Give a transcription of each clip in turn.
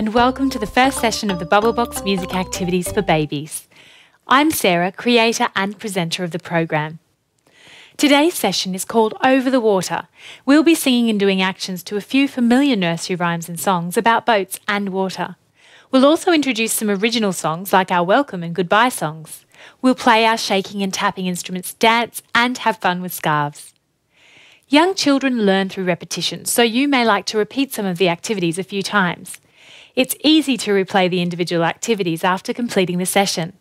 and welcome to the first session of the Bubble Box Music Activities for Babies. I'm Sarah, creator and presenter of the program. Today's session is called Over the Water. We'll be singing and doing actions to a few familiar nursery rhymes and songs about boats and water. We'll also introduce some original songs like our welcome and goodbye songs. We'll play our shaking and tapping instruments, dance and have fun with scarves. Young children learn through repetition, so you may like to repeat some of the activities a few times. It's easy to replay the individual activities after completing the session.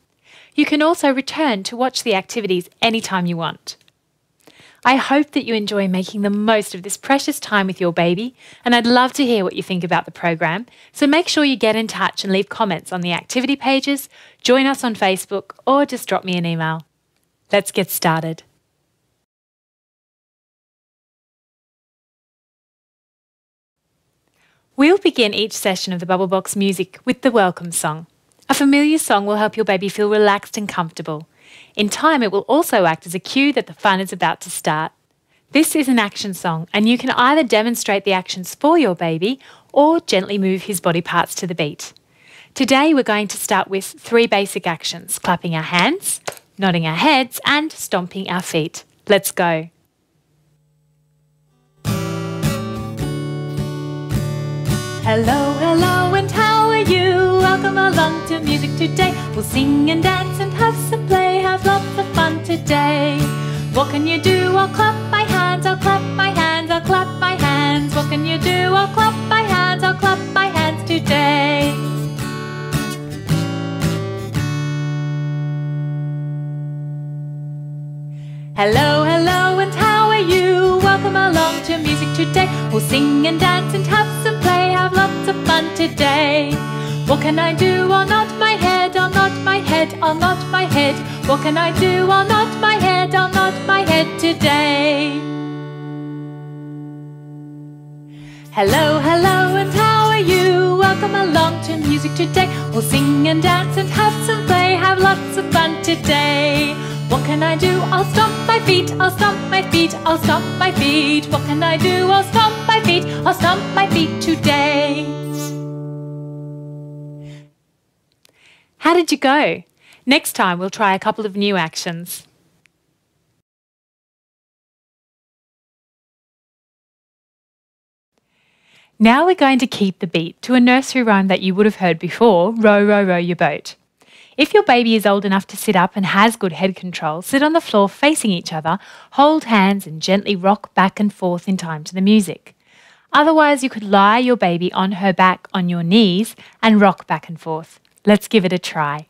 You can also return to watch the activities anytime you want. I hope that you enjoy making the most of this precious time with your baby, and I'd love to hear what you think about the program, so make sure you get in touch and leave comments on the activity pages, join us on Facebook, or just drop me an email. Let's get started. We'll begin each session of the Bubble Box Music with the welcome song. A familiar song will help your baby feel relaxed and comfortable. In time, it will also act as a cue that the fun is about to start. This is an action song, and you can either demonstrate the actions for your baby or gently move his body parts to the beat. Today, we're going to start with three basic actions: clapping our hands, nodding our heads, and stomping our feet. Let's go. Hello, hello, and how are you? Welcome along to music today. We'll sing and dance and have some play, have lots of fun today. What can you do? I'll clap my hands, I'll clap my hands, I'll clap my hands. What can you do? I'll clap my hands, I'll clap my hands today. Hello, hello, and how are you? Welcome along to music today. We'll sing and dance and have some play, have lots of fun today. What can I do? I'll nod my head, I'll nod my head, I'll nod my head. What can I do? I'll nod my head, I'll nod my head today. Hello, hello, and how are you? Welcome along to music today. We'll sing and dance and have some play, have lots of fun today. What can I do? I'll stomp my feet, I'll stomp my feet, I'll stomp my feet. What can I do? I'll stomp my feet, I'll stomp my feet today. How did you go? Next time we'll try a couple of new actions. Now we're going to keep the beat to a nursery rhyme that you would have heard before, row, row, row your boat. If your baby is old enough to sit up and has good head control, sit on the floor facing each other, hold hands and gently rock back and forth in time to the music. Otherwise, you could lie your baby on her back on your knees and rock back and forth. Let's give it a try.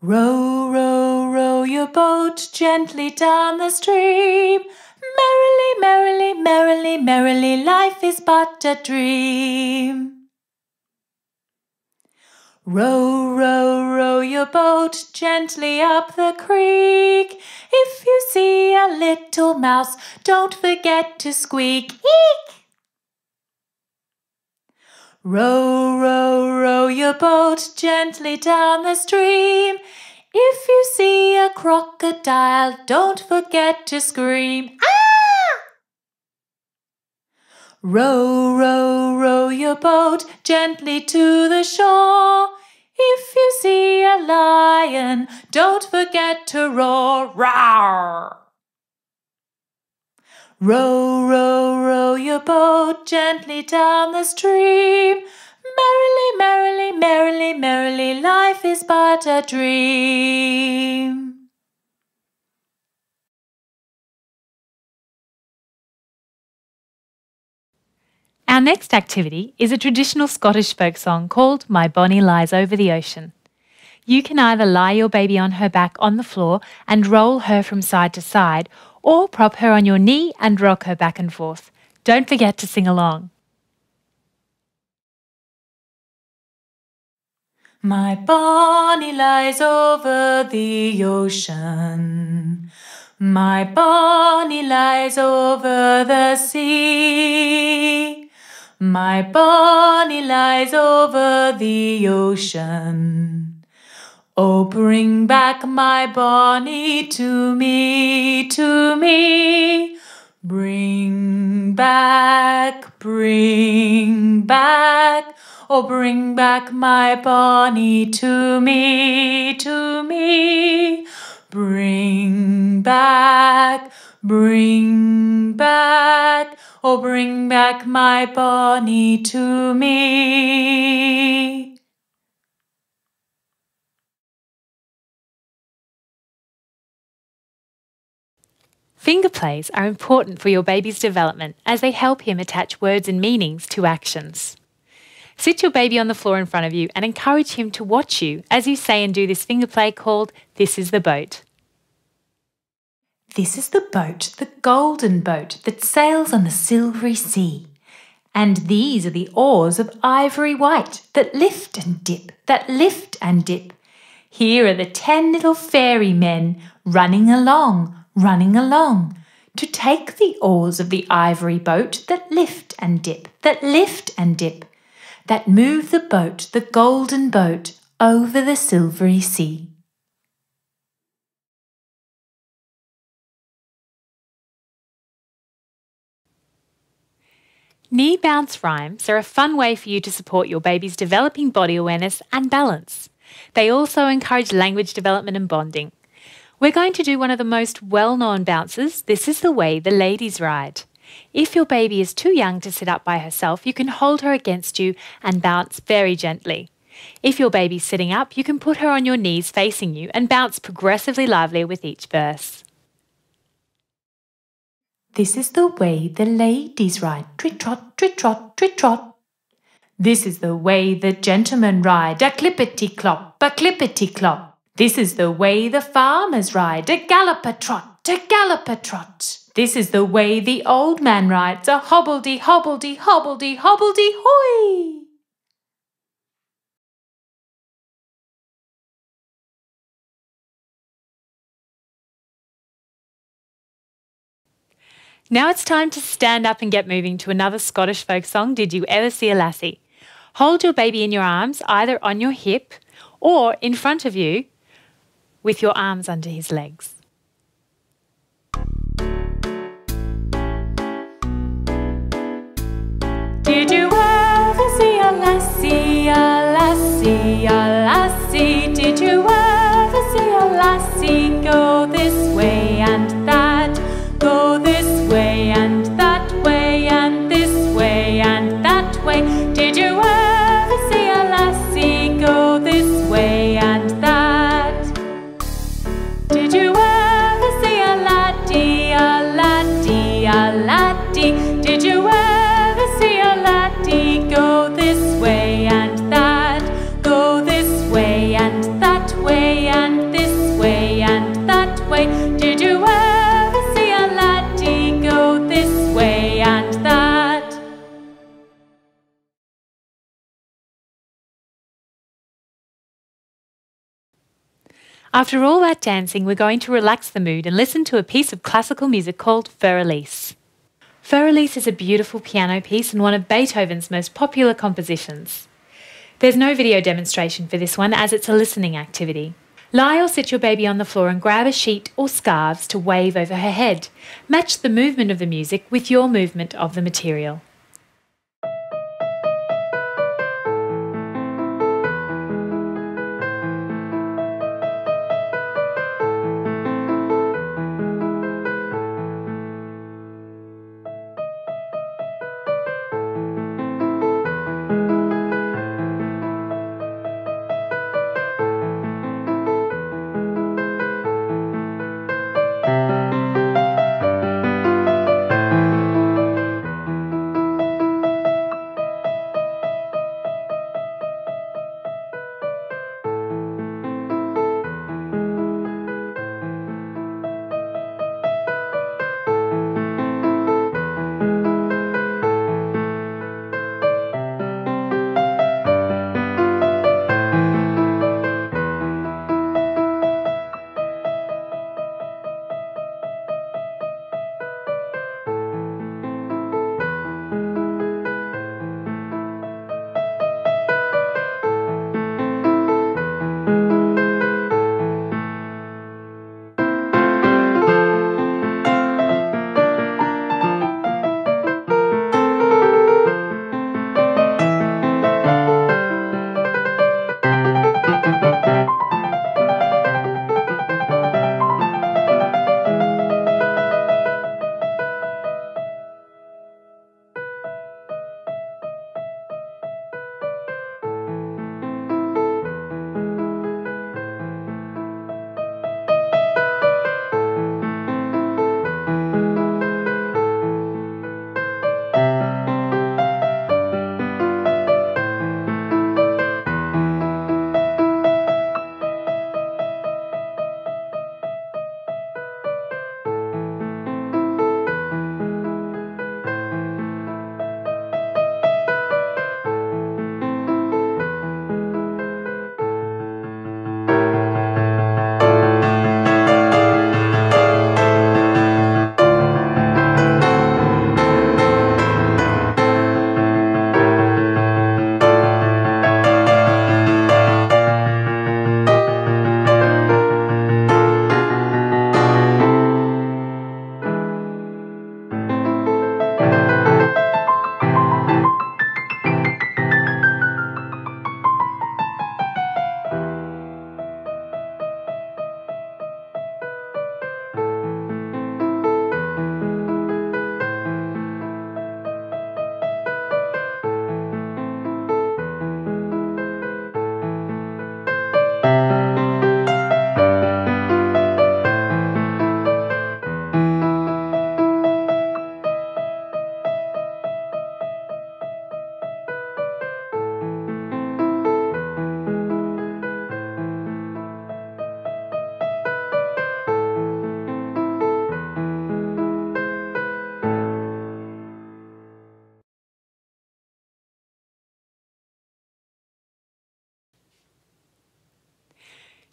Row, row, row your boat gently down the stream. Merrily, merrily, merrily, merrily, life is but a dream. Row, row, row your boat gently up the creek. If you see a little mouse, don't forget to squeak. Eek! Row, row, row your boat gently down the stream. If you see a crocodile, don't forget to scream. Ah! Row, row, row your boat gently to the shore. If you see a lion, don't forget to roar. Roar! Row, row, row your boat gently down the stream. Merrily, merrily, merrily, merrily, life is but a dream. Our next activity is a traditional Scottish folk song called My Bonnie Lies Over the Ocean. You can either lie your baby on her back on the floor and roll her from side to side, or prop her on your knee and rock her back and forth. Don't forget to sing along. My bonnie lies over the ocean. My bonnie lies over the sea. My bonnie lies over the ocean. Oh, bring back my bonnie to me, to me. bring back, oh bring back my bonnie to me, to me. Bring back, oh bring back my bonnie to me. Finger plays are important for your baby's development as they help him attach words and meanings to actions. Sit your baby on the floor in front of you and encourage him to watch you as you say and do this finger play called This is the Boat. This is the boat, the golden boat that sails on the silvery sea. And these are the oars of ivory white that lift and dip, that lift and dip. Here are the 10 little fairy men running along, running along, to take the oars of the ivory boat that lift and dip, that lift and dip, that move the boat, the golden boat, over the silvery sea. Knee bounce rhymes are a fun way for you to support your baby's developing body awareness and balance. They also encourage language development and bonding. We're going to do one of the most well-known bounces, This is the Way the Ladies Ride. If your baby is too young to sit up by herself, you can hold her against you and bounce very gently. If your baby's sitting up, you can put her on your knees facing you and bounce progressively livelier with each verse. This is the way the ladies ride, trit-trot, trit-trot, trit-trot. This is the way the gentlemen ride, a clippity-clop, a clippity-clop. This is the way the farmers ride, a gallop a trot, a gallop a trot. This is the way the old man rides, a hobbledy hobbledy hobbledy hobbledy hoy. Now it's time to stand up and get moving to another Scottish folk song, Did You Ever See a Lassie? Hold your baby in your arms, either on your hip or in front of you, with your arms under his legs. Did you ever see a lassie, a lassie, a lassie? Did you ever see a lassie go this way and that, go this way and that way and this way and that way? Did you ever see a lassie go this way and that? Did you ever see a laddie, a laddie, a laddie? Did you ever see a laddie go this way and that, go this way and that way and this way and that way? Did you ever see a laddie go this way and that? After all that dancing, we're going to relax the mood and listen to a piece of classical music called Für Elise. Für Elise is a beautiful piano piece and one of Beethoven's most popular compositions. There's no video demonstration for this one as it's a listening activity. Lie or sit your baby on the floor and grab a sheet or scarves to wave over her head. Match the movement of the music with your movement of the material.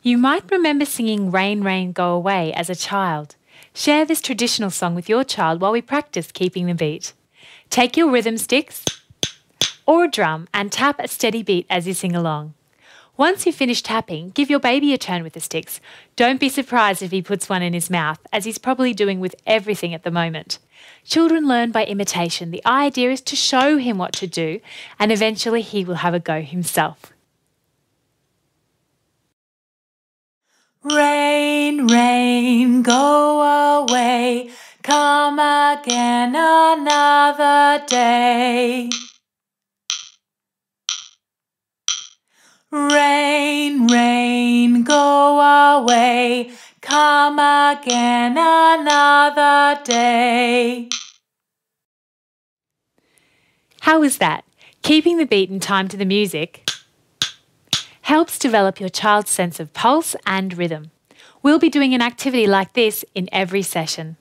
You might remember singing Rain, Rain, Go Away as a child. Share this traditional song with your child while we practice keeping the beat. Take your rhythm sticks or drum and tap a steady beat as you sing along. Once you've finished tapping, give your baby a turn with the sticks. Don't be surprised if he puts one in his mouth, as he's probably doing with everything at the moment. Children learn by imitation. The idea is to show him what to do, and eventually he will have a go himself. Rain, rain, go away, come again another day. Rain, rain, go away, come again another day. How was that? Keeping the beat in time to the music helps develop your child's sense of pulse and rhythm. We'll be doing an activity like this in every session.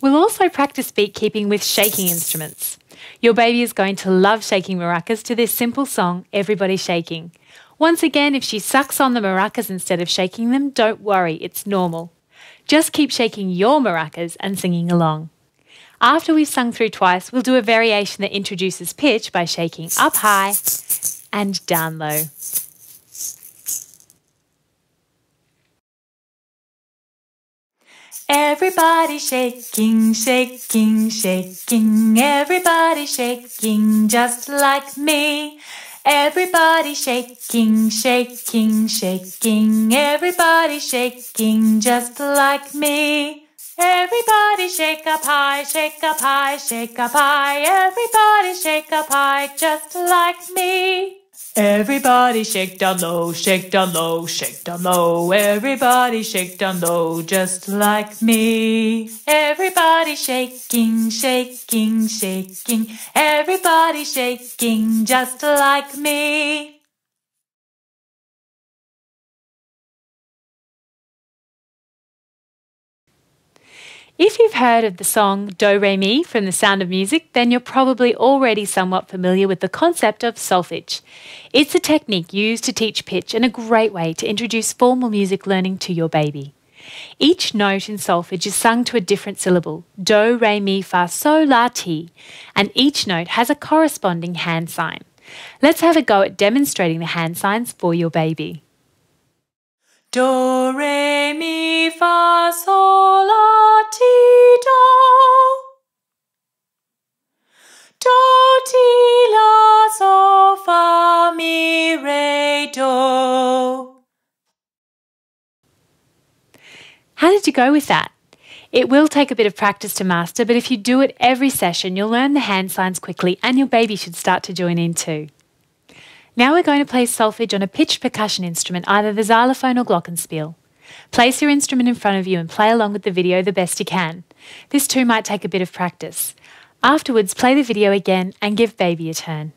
We'll also practice beat keeping with shaking instruments. Your baby is going to love shaking maracas to this simple song, Everybody Shaking. Once again, if she sucks on the maracas instead of shaking them, don't worry, it's normal. Just keep shaking your maracas and singing along. After we've sung through twice, we'll do a variation that introduces pitch by shaking up high and down low. Everybody shaking, shaking, shaking, everybody shaking just like me. Everybody shaking, shaking, shaking, everybody shaking just like me. Everybody shake up high, shake up high, shake up high, everybody shake up high just like me. Everybody shake down low, shake down low, shake down low. Everybody shake down low, just like me. Everybody shaking, shaking, shaking. Everybody shaking, just like me. If you've heard of the song Do Re Mi from The Sound of Music, then you're probably already somewhat familiar with the concept of solfège. It's a technique used to teach pitch and a great way to introduce formal music learning to your baby. Each note in solfège is sung to a different syllable, Do, Re, Mi, Fa, Sol, La, Ti, and each note has a corresponding hand sign. Let's have a go at demonstrating the hand signs for your baby. Do, Re, Mi, Fa, Sol, La, Ti, Do. Do, Ti, La, Sol, Fa, Mi, Re, Do. How did you go with that? It will take a bit of practice to master, but if you do it every session, you'll learn the hand signs quickly and your baby should start to join in too. Now we're going to play solfège on a pitched percussion instrument, either the xylophone or glockenspiel. Place your instrument in front of you and play along with the video the best you can. This too might take a bit of practice. Afterwards, play the video again and give baby a turn.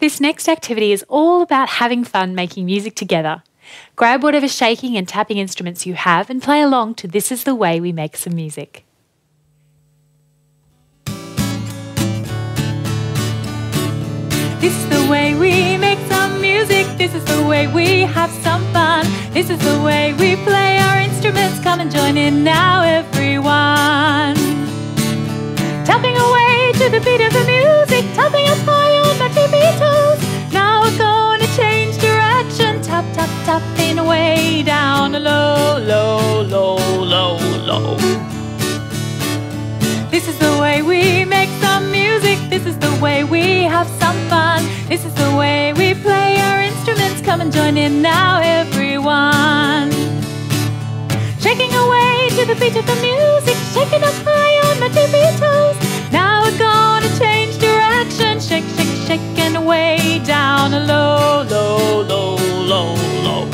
This next activity is all about having fun making music together. Grab whatever shaking and tapping instruments you have and play along to This Is the Way We Make Some Music. This is the way we make some music. This is the way we have some fun. This is the way we play our instruments. Come and join in now, everyone. Tap go. This is the way we make some music. This is the way we have some fun. This is the way we play our instruments. Come and join in now, everyone. Shaking away to the beat of the music, shaking up high on my tippy toes. Now we're gonna change direction. Shake, shake, shake, and way down low, low, low, low, low.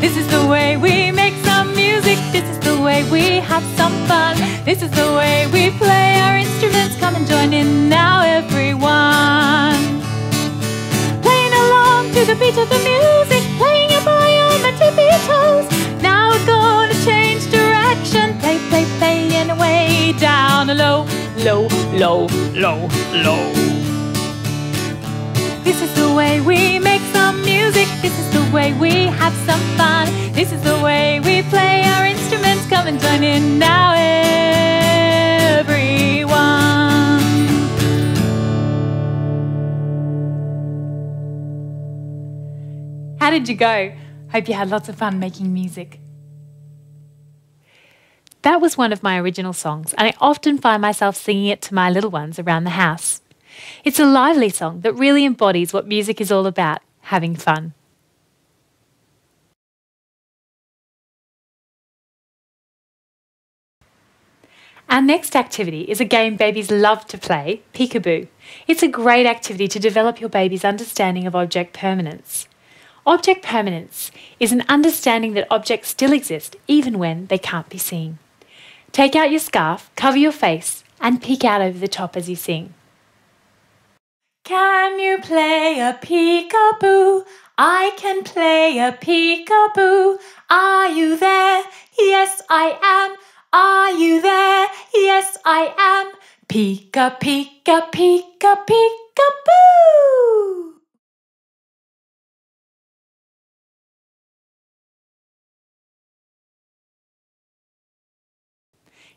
This is the way we make some music. This is the way we have some fun. This is the way we play our instruments. Come and join in now, everyone. Playing along to the beat of the music, playing up high on my tippy toes. Now we're gonna change direction. Play, play, play, and way down low, low, low, low, low. This is the way we make some music. This is the way we have some fun. This is the way we play our instruments. Come and join in now, everyone. How did you go? Hope you had lots of fun making music. That was one of my original songs, and I often find myself singing it to my little ones around the house. It's a lively song that really embodies what music is all about, having fun. Our next activity is a game babies love to play, peekaboo. It's a great activity to develop your baby's understanding of object permanence. Object permanence is an understanding that objects still exist even when they can't be seen. Take out your scarf, cover your face, and peek out over the top as you sing. Can you play a peekaboo? I can play a peekaboo. Are you there? Yes, I am. Are you there? Yes, I am. Peeka, peeka, peeka, peekaboo.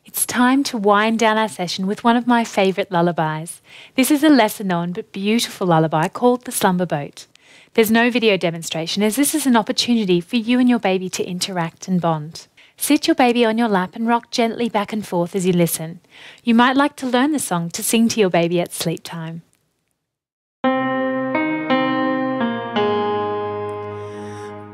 It's time to wind down our session with one of my favourite lullabies. This is a lesser known but beautiful lullaby called The Slumber Boat. There's no video demonstration, as this is an opportunity for you and your baby to interact and bond. Sit your baby on your lap and rock gently back and forth as you listen. You might like to learn the song to sing to your baby at sleep time.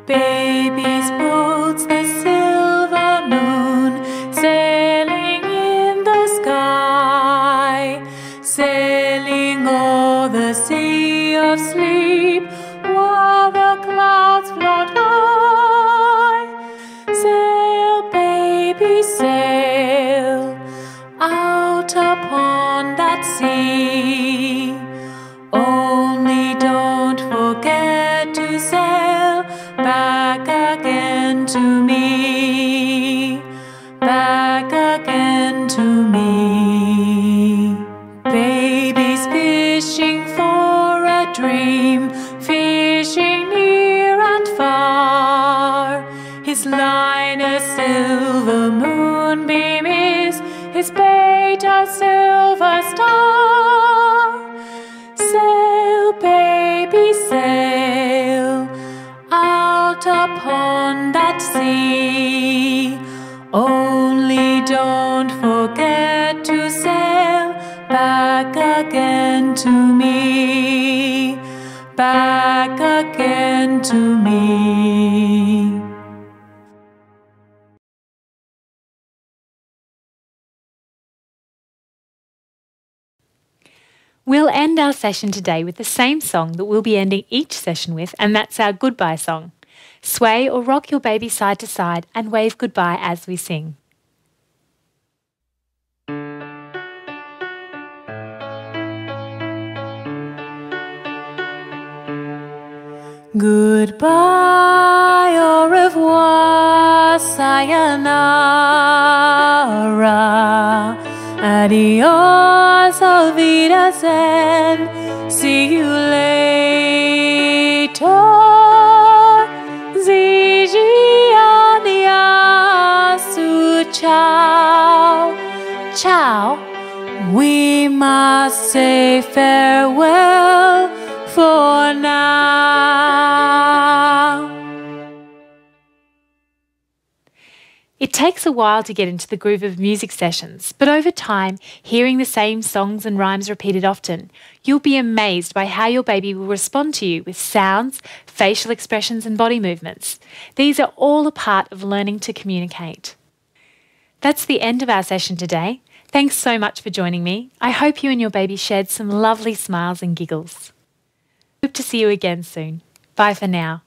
Babies boats the silver moon, sailing in the sky, sailing o'er the sea of sleep, while the clouds float high. Sail out upon that sea. Only don't forget to sail back again to me, back again to me. Babies fishing for a dream, fishing near and far. His line is silver moonbeam, is his bait a silver star. Sail, baby, sail out upon that sea. Only don't forget to sail back again to me, back again to me. We'll end our session today with the same song that we'll be ending each session with, and that's our goodbye song. Sway or rock your baby side to side and wave goodbye as we sing. Goodbye, au revoir, sayonara. Adios, auf Wiedersehen, see you later. Zijianiasu, ciao, ciao. We must say farewell for now. It takes a while to get into the groove of music sessions, but over time, hearing the same songs and rhymes repeated often, you'll be amazed by how your baby will respond to you with sounds, facial expressions and body movements. These are all a part of learning to communicate. That's the end of our session today. Thanks so much for joining me. I hope you and your baby shared some lovely smiles and giggles. Hope to see you again soon. Bye for now.